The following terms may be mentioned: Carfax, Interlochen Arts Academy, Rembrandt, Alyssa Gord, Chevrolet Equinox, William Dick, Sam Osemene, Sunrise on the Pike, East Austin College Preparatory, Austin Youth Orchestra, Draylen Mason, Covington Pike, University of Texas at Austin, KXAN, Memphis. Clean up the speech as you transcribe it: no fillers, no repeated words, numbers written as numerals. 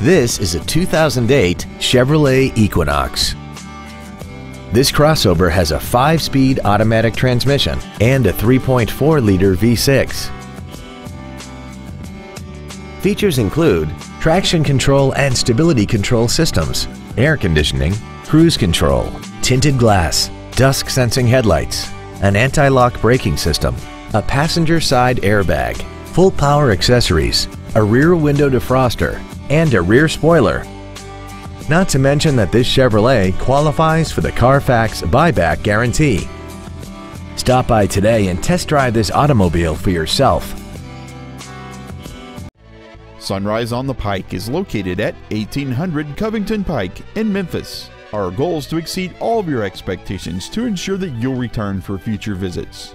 This is a 2008 Chevrolet Equinox. This crossover has a 5-speed automatic transmission and a 3.4-liter V6. Features include traction control and stability control systems, air conditioning, cruise control, tinted glass, dusk-sensing headlights, an anti-lock braking system, a passenger side airbag, full power accessories, a rear window defroster, and a rear spoiler. Not to mention that this Chevrolet qualifies for the Carfax buyback guarantee. Stop by today and test drive this automobile for yourself. Sunrise on the Pike is located at 1800 Covington Pike in Memphis. Our goal is to exceed all of your expectations to ensure that you'll return for future visits.